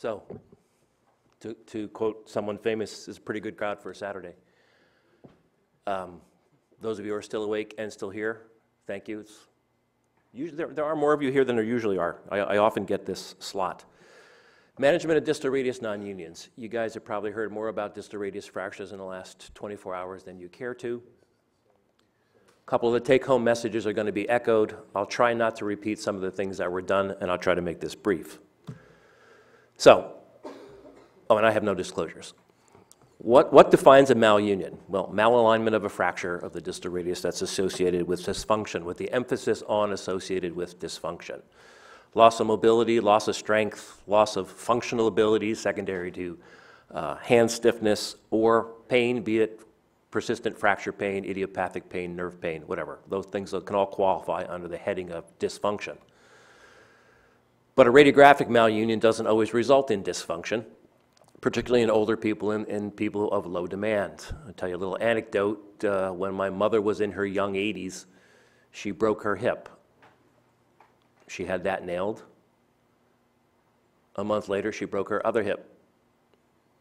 So, to quote someone famous, it's a pretty good crowd for a Saturday. Those of you who are still awake and still here, thank you. It's usually, there are more of you here than there usually are. I often get this slot. Management of distal radius non-unions. You guys have probably heard more about distal radius fractures in the last 24 hours than you care to. A couple of the take-home messages are going to be echoed. I'll try not to repeat some of the things that were done, and I'll try to make this brief. So, oh, and I have no disclosures. What defines a malunion? Well, malalignment of a fracture of the distal radius that's associated with dysfunction, with the emphasis on associated with dysfunction. Loss of mobility, loss of strength, loss of functional ability secondary to hand stiffness or pain, be it persistent fracture pain, idiopathic pain, nerve pain, whatever. Those things can all qualify under the heading of dysfunction. But a radiographic malunion doesn't always result in dysfunction, particularly in older people and in people of low demand. I'll tell you a little anecdote. When my mother was in her young 80s, she broke her hip. She had that nailed. A month later, she broke her other hip.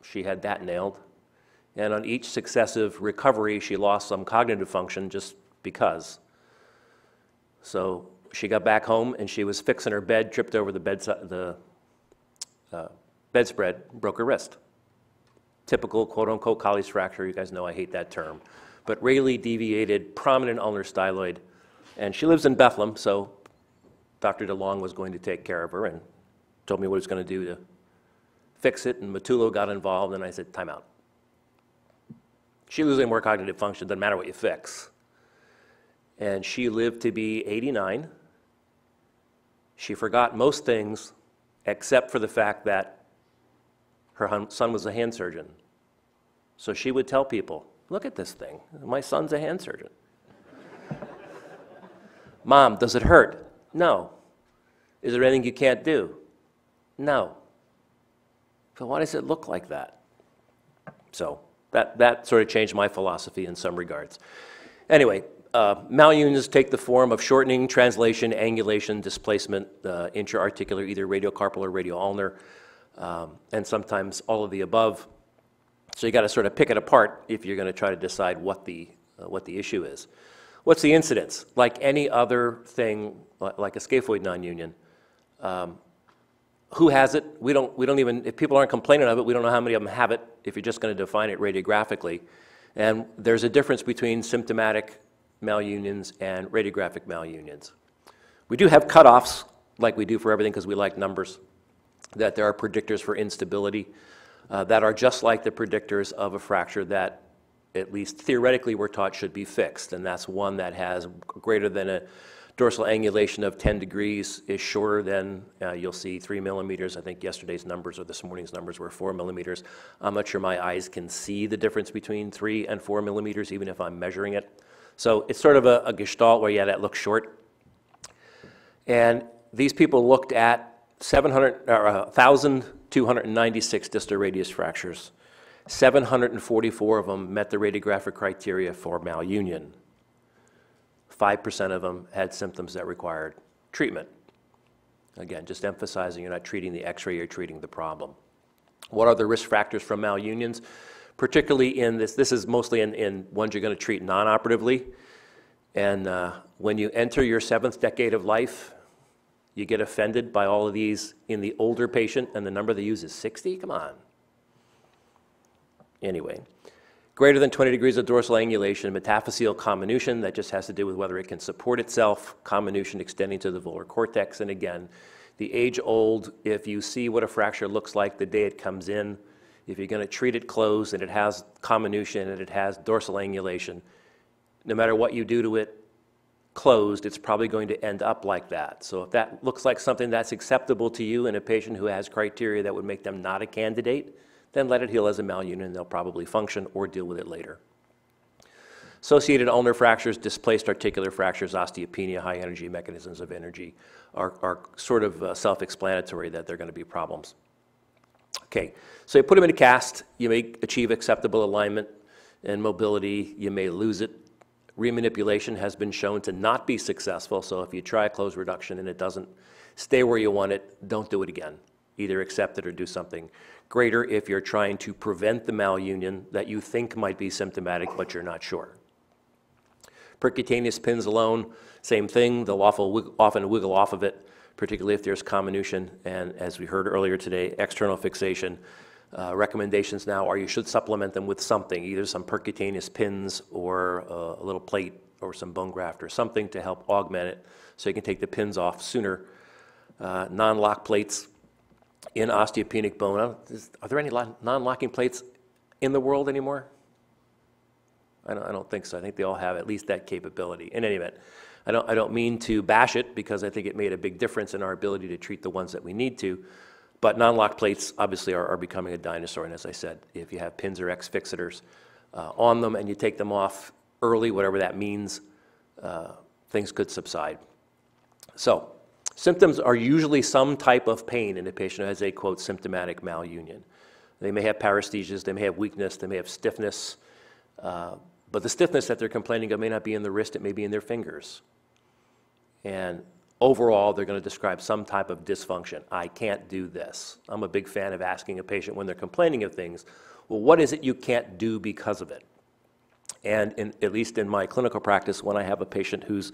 She had that nailed. And on each successive recovery, she lost some cognitive function just because. So she got back home, and she was fixing her bed, tripped over the bedspread, broke her wrist. Typical, quote-unquote, Colles fracture. You guys know I hate that term. But radially deviated, prominent ulnar styloid. And she lives in Bethlehem, so Dr. DeLong was going to take care of her and told me what he was going to do to fix it. And Matullo got involved, and I said, time out. She was losing more cognitive function, doesn't matter what you fix. And she lived to be 89. She forgot most things except for the fact that her son was a hand surgeon. So she would tell people, look at this thing, my son's a hand surgeon. Mom, does it hurt? No. Is there anything you can't do? No. So why does it look like that? So that sort of changed my philosophy in some regards. Anyway, malunions take the form of shortening, translation, angulation, displacement, intra-articular, either radiocarpal or radioulnar, and sometimes all of the above. So you got to sort of pick it apart if you're going to try to decide what the issue is. What's the incidence? Like any other thing, like a scaphoid non-union, who has it? We don't even, if people aren't complaining of it, we don't know how many of them have it if you're just going to define it radiographically. And there's a difference between symptomatic malunions and radiographic malunions. We do have cutoffs, like we do for everything because we like numbers, that there are predictors for instability that are just like the predictors of a fracture that at least theoretically we're taught should be fixed. And that's one that has greater than a dorsal angulation of 10 degrees is shorter than, you'll see 3 millimeters. I think yesterday's numbers or this morning's numbers were 4 millimeters. I'm not sure my eyes can see the difference between 3 and 4 millimeters, even if I'm measuring it. So it's sort of a gestalt where, yeah, that looks short. And these people looked at 1,296 distal radius fractures. 744 of them met the radiographic criteria for malunion. 5% of them had symptoms that required treatment. Again, just emphasizing you're not treating the x-ray, you're treating the problem. What are the risk factors from malunions? Particularly in this is mostly in ones you're going to treat non-operatively. And when you enter your 7th decade of life, you get offended by all of these in the older patient, and the number they use is 60? Come on. Anyway. Greater than 20 degrees of dorsal angulation, metaphyseal comminution, that just has to do with whether it can support itself, comminution extending to the volar cortex, and again, the age-old, if you see what a fracture looks like the day it comes in, if you're going to treat it closed and it has comminution and it has dorsal angulation, no matter what you do to it closed, it's probably going to end up like that. So if that looks like something that's acceptable to you in a patient who has criteria that would make them not a candidate, then let it heal as a malunion, and they'll probably function or deal with it later. Associated ulnar fractures, displaced articular fractures, osteopenia, high energy mechanisms of energy are sort of self-explanatory that they're going to be problems. Okay, so you put them in a cast. You may achieve acceptable alignment and mobility. You may lose it. Remanipulation has been shown to not be successful, so if you try a closed reduction and it doesn't stay where you want it, don't do it again. either accept it or do something greater if you're trying to prevent the malunion that you think might be symptomatic, but you're not sure. Percutaneous pins alone, same thing. They'll often wiggle off of it, particularly if there's comminution. And as we heard earlier today, external fixation recommendations now are you should supplement them with something, either some percutaneous pins or a little plate or some bone graft or something to help augment it so you can take the pins off sooner. Non-lock plates in osteopenic bone. Are there any non-locking plates in the world anymore? I don't think so. I think they all have at least that capability. In any event, I don't mean to bash it because I think it made a big difference in our ability to treat the ones that we need to. But non-lock plates obviously are becoming a dinosaur. And as I said, if you have pins or X-fixators on them and you take them off early, whatever that means, things could subside. So symptoms are usually some type of pain in a patient who has a, quote, symptomatic malunion. They may have paresthesias, they may have weakness, they may have stiffness. But the stiffness that they're complaining of may not be in the wrist, it may be in their fingers. And overall, they're going to describe some type of dysfunction. I can't do this. I'm a big fan of asking a patient when they're complaining of things, well, what is it you can't do because of it? And at least in my clinical practice, when I have a patient who's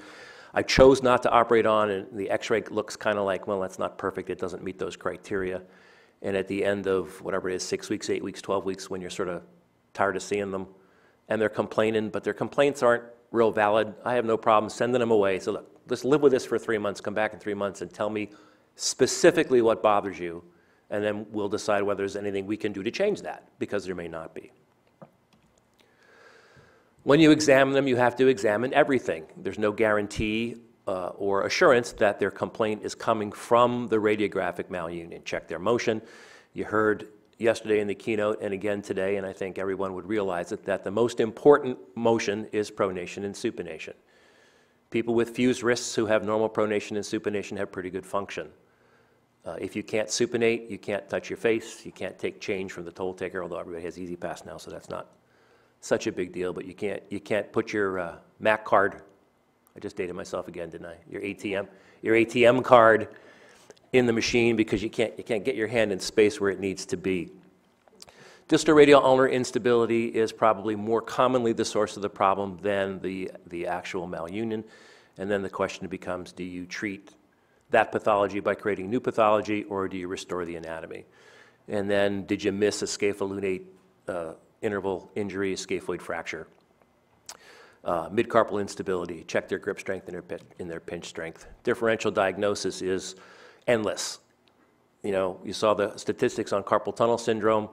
I chose not to operate on and the x-ray looks kind of like, well, that's not perfect, it doesn't meet those criteria. And at the end of whatever it is, 6 weeks, 8 weeks, 12 weeks, when you're sort of tired of seeing them, and they're complaining, but their complaints aren't real valid. I have no problem sending them away. So look, let's live with this for 3 months, come back in 3 months and tell me specifically what bothers you, and then we'll decide whether there's anything we can do to change that, because there may not be. When you examine them, you have to examine everything. There's no guarantee or assurance that their complaint is coming from the radiographic malunion. Check their motion. You heard yesterday in the keynote and again today, and I think everyone would realize it, that the most important motion is pronation and supination. People with fused wrists who have normal pronation and supination have pretty good function. If you can't supinate, you can't touch your face, you can't take change from the toll taker, although everybody has Easy Pass now, so that's not such a big deal, but you can't put your MAC card, I just dated myself again, didn't I? Your ATM card in the machine because you can't get your hand in space where it needs to be. Distal radial ulnar instability is probably more commonly the source of the problem than the actual malunion. And then the question becomes, do you treat that pathology by creating new pathology or do you restore the anatomy? And then did you miss a scapholunate interval injury, a scaphoid fracture? Midcarpal instability, check their grip strength and their pinch strength. Differential diagnosis is endless. You know, you saw the statistics on carpal tunnel syndrome.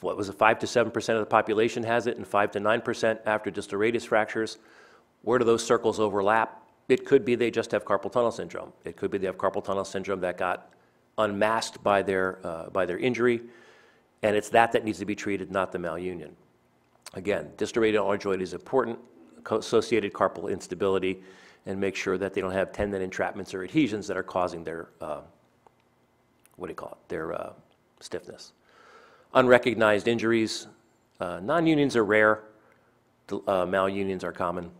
What was it, 5 to 7% of the population has it and 5 to 9% after distal radius fractures. Where do those circles overlap? It could be they just have carpal tunnel syndrome. It could be they have carpal tunnel syndrome that got unmasked by their injury, and it's that needs to be treated, not the malunion. Again, distal radial ulnar joint is important, associated carpal instability, and make sure that they don't have tendon entrapments or adhesions that are causing their, their stiffness. Unrecognized injuries, non-unions are rare, malunions are common.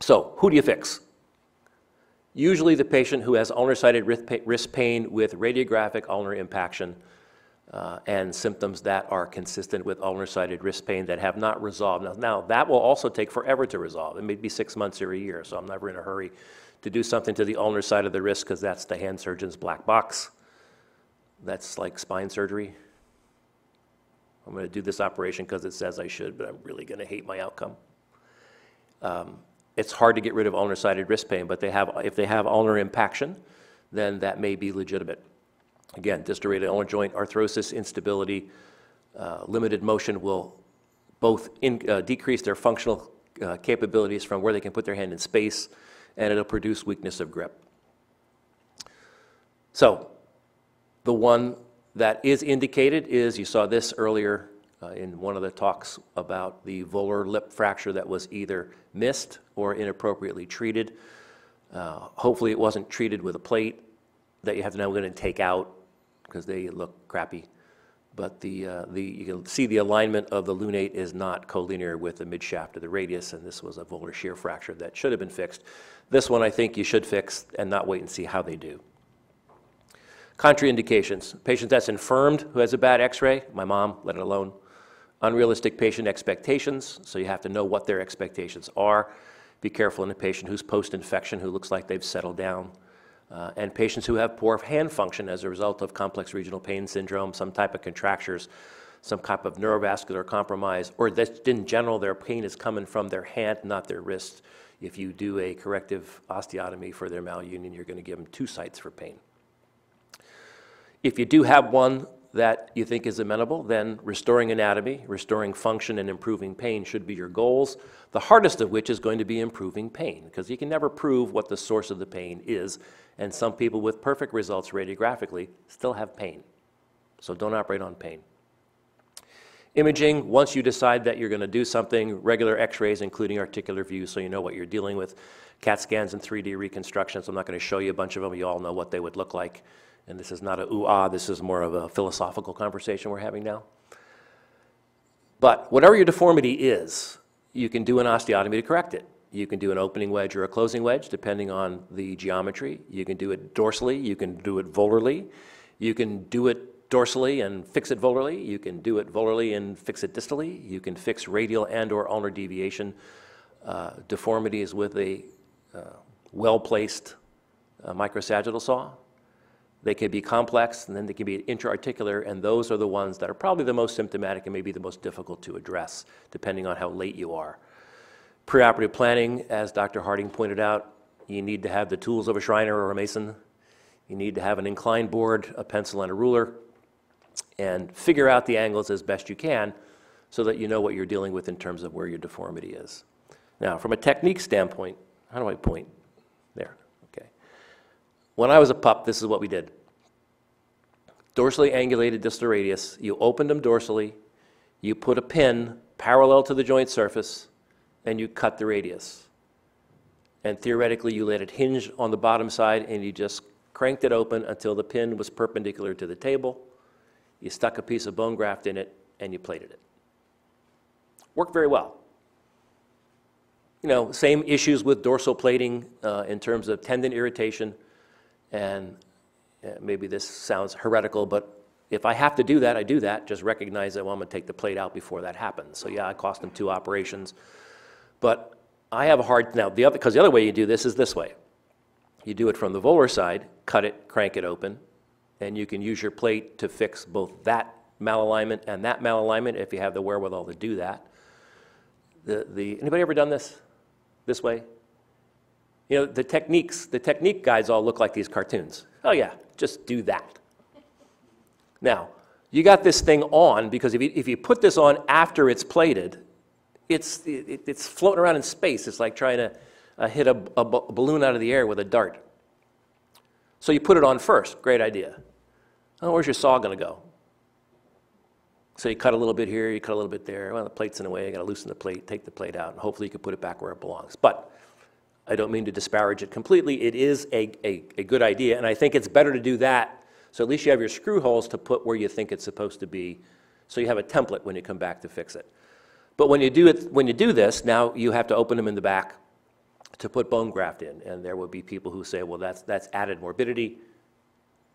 So who do you fix? Usually the patient who has ulnar-sided wrist pain with radiographic ulnar impaction and symptoms that are consistent with ulnar-sided wrist pain that have not resolved. Now, that will also take forever to resolve. It may be 6 months or a year, so I'm never in a hurry to do something to the ulnar side of the wrist because that's the hand surgeon's black box. That's like spine surgery. I'm going to do this operation because it says I should, but I'm really going to hate my outcome. It's hard to get rid of ulnar-sided wrist pain, but if they have ulnar impaction, then that may be legitimate. Again, distal radial ulnar joint, arthrosis, instability, limited motion will both decrease their functional capabilities from where they can put their hand in space, and it'll produce weakness of grip. So the one that is indicated is, you saw this earlier in one of the talks about the volar lip fracture that was either missed or inappropriately treated. Hopefully it wasn't treated with a plate that you have to now going to take out because they look crappy. But you can see the alignment of the lunate is not collinear with the midshaft of the radius, and this was a volar shear fracture that should have been fixed. This one I think you should fix and not wait and see how they do. Contraindications, patient that's infirmed who has a bad x-ray, my mom, let it alone. Unrealistic patient expectations, so you have to know what their expectations are. Be careful in a patient who's post-infection, who looks like they've settled down. And patients who have poor hand function as a result of complex regional pain syndrome, some type of contractures, some type of neurovascular compromise, or that in general their pain is coming from their hand, not their wrist. If you do a corrective osteotomy for their malunion, you're going to give them two sites for pain. If you do have one that you think is amenable, then restoring anatomy, restoring function, and improving pain should be your goals, the hardest of which is going to be improving pain, because you can never prove what the source of the pain is, and some people with perfect results radiographically still have pain. So don't operate on pain. Imaging, once you decide that you're going to do something, regular x-rays, including articular view, so you know what you're dealing with, CAT scans and 3D reconstructions. I'm not going to show you a bunch of them. You all know what they would look like. And this is not a ooh-ah, this is more of a philosophical conversation we're having now. But whatever your deformity is, you can do an osteotomy to correct it. You can do an opening wedge or a closing wedge, depending on the geometry. You can do it dorsally, you can do it volarly. You can do it dorsally and fix it volarly. You can do it volarly and fix it distally. You can fix radial and or ulnar deviation deformities with a well-placed microsagittal saw. They can be complex, and then they can be intra-articular, and those are the ones that are probably the most symptomatic and maybe the most difficult to address, depending on how late you are. Preoperative planning, as Dr. Harding pointed out, you need to have the tools of a Shriner or a Mason. You need to have an inclined board, a pencil, and a ruler, and figure out the angles as best you can so that you know what you're dealing with in terms of where your deformity is. Now, from a technique standpoint, how do I point? There. When I was a pup, this is what we did. Dorsally angulated distal radius, you opened them dorsally, you put a pin parallel to the joint surface, and you cut the radius. And theoretically, you let it hinge on the bottom side, and you just cranked it open until the pin was perpendicular to the table. You stuck a piece of bone graft in it, and you plated it. Worked very well. You know, same issues with dorsal plating in terms of tendon irritation. And maybe this sounds heretical, but if I have to do that, I do that. Just recognize that, well, I'm going to take the plate out before that happens. So yeah, it cost them two operations. But I have a hard, now, because the other way you do this is this way. You do it from the volar side, cut it, crank it open, and you can use your plate to fix both that malalignment and that malalignment if you have the wherewithal to do that. Anybody ever done this way? You know, the technique guys all look like these cartoons. Oh yeah, just do that. Now, you got this thing on because if you put this on after it's plated, it's floating around in space. It's like trying to hit a balloon out of the air with a dart. So you put it on first, great idea. Oh, where's your saw gonna go? So you cut a little bit here, you cut a little bit there. Well, the plate's in the way, you gotta loosen the plate, take the plate out, and hopefully you can put it back where it belongs. But I don't mean to disparage it completely. It is a good idea, and I think it's better to do that so at least you have your screw holes to put where you think it's supposed to be so you have a template when you come back to fix it. But when you do this, now you have to open them in the back to put bone graft in, and there will be people who say, well, that's added morbidity,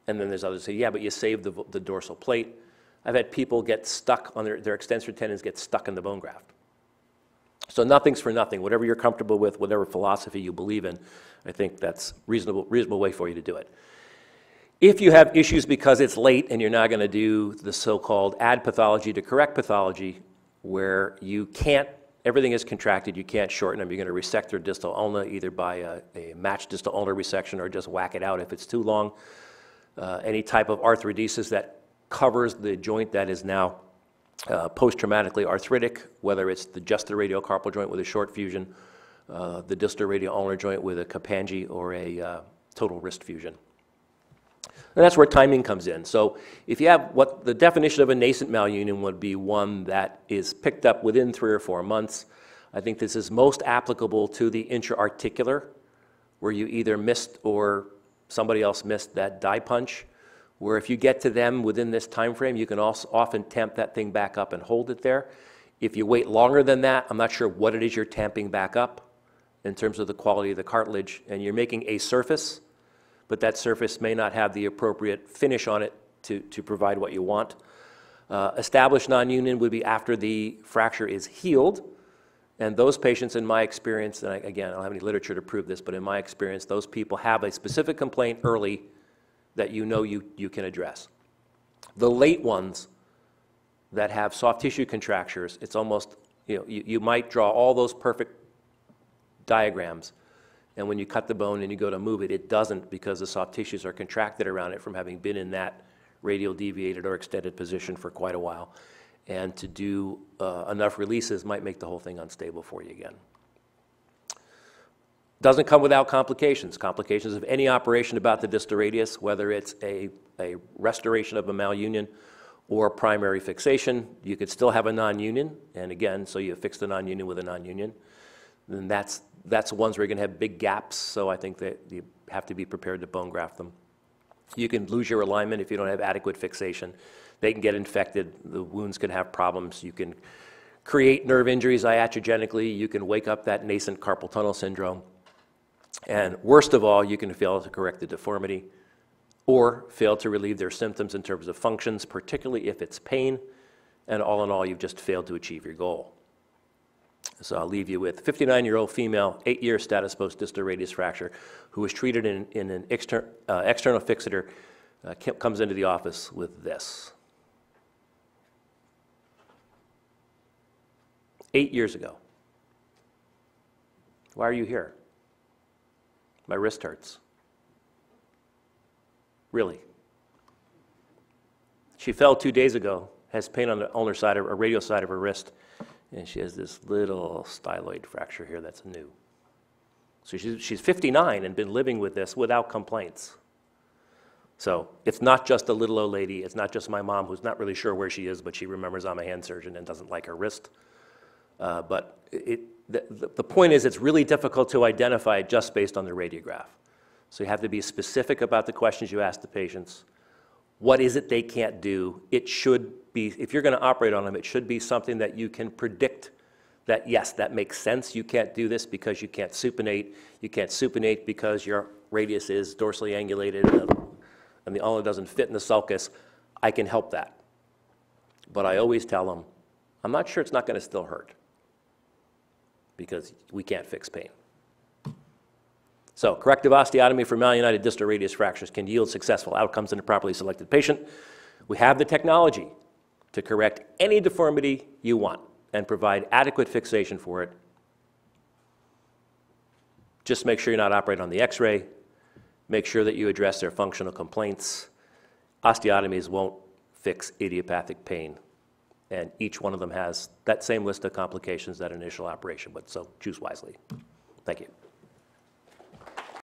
and then there's others who say, yeah, but you saved the dorsal plate. I've had people get stuck on their extensor tendons get stuck in the bone graft. So nothing's for nothing. Whatever you're comfortable with, whatever philosophy you believe in, I think that's a reasonable way for you to do it. If you have issues because it's late and you're not going to do the so-called add pathology to correct pathology, where you can't, everything is contracted, you can't shorten them, you're going to resect their distal ulna either by a matched distal ulnar resection or just whack it out if it's too long. Any type of arthrodesis that covers the joint that is now post-traumatically arthritic, whether it's just the radiocarpal joint with a short fusion, the distal radioulnar joint with a Kapanji or a total wrist fusion. And that's where timing comes in. So if you have what the definition of a nascent malunion would be, one that is picked up within 3 or 4 months. I think this is most applicable to the intra-articular, where you either missed or somebody else missed that die punch, where if you get to them within this time frame, you can also often tamp that thing back up and hold it there. If you wait longer than that, I'm not sure what it is you're tamping back up in terms of the quality of the cartilage, and you're making a surface, but that surface may not have the appropriate finish on it to provide what you want. Established non-union would be after the fracture is healed, and those patients, in my experience, and again, I don't have any literature to prove this, but in my experience, those people have a specific complaint early that you can address. The late ones that have soft tissue contractures, it's almost, you might draw all those perfect diagrams, and when you cut the bone and you go to move it, it doesn't, because the soft tissues are contracted around it from having been in that radial deviated or extended position for quite a while. And to do enough releases might make the whole thing unstable for you again. Doesn't come without complications. Complications of any operation about the distal radius, whether it's a restoration of a malunion or primary fixation. You could still have a non-union, and again, so you fix the non-union with a non-union. Then that's the ones where you're gonna have big gaps, so I think that you have to be prepared to bone graft them. You can lose your alignment if you don't have adequate fixation. They can get infected, the wounds can have problems, you can create nerve injuries iatrogenically, you can wake up that nascent carpal tunnel syndrome, and worst of all, you can fail to correct the deformity or fail to relieve their symptoms in terms of functions, particularly if it's pain, and all in all, you've just failed to achieve your goal. So I'll leave you with a 59-year-old female, 8-year status post-distal radius fracture, who was treated in an external fixator, comes into the office with this. 8 years ago. Why are you here? My wrist hurts. Really? She fell 2 days ago, has pain on the ulnar side, or radial side of her wrist, and she has this little styloid fracture here that's new. So she's 59 and been living with this without complaints. So it's not just a little old lady, it's not just my mom who's not really sure where she is, but she remembers I'm a hand surgeon and doesn't like her wrist. But the point is, it's really difficult to identify it just based on the radiograph. So you have to be specific about the questions you ask the patients. What is it they can't do? It should be, if you're going to operate on them, it should be something that you can predict that, yes, that makes sense. You can't do this because you can't supinate. You can't supinate because your radius is dorsally angulated and the ulna doesn't fit in the sulcus. I can help that. But I always tell them, I'm not sure it's not going to still hurt, because we can't fix pain. So corrective osteotomy for malunited distal radius fractures can yield successful outcomes in a properly selected patient. We have the technology to correct any deformity you want and provide adequate fixation for it. Just make sure you're not operating on the x-ray. Make sure that you address their functional complaints. Osteotomies won't fix idiopathic pain, and each one of them has that same list of complications, that initial operation, but so choose wisely. Thank you.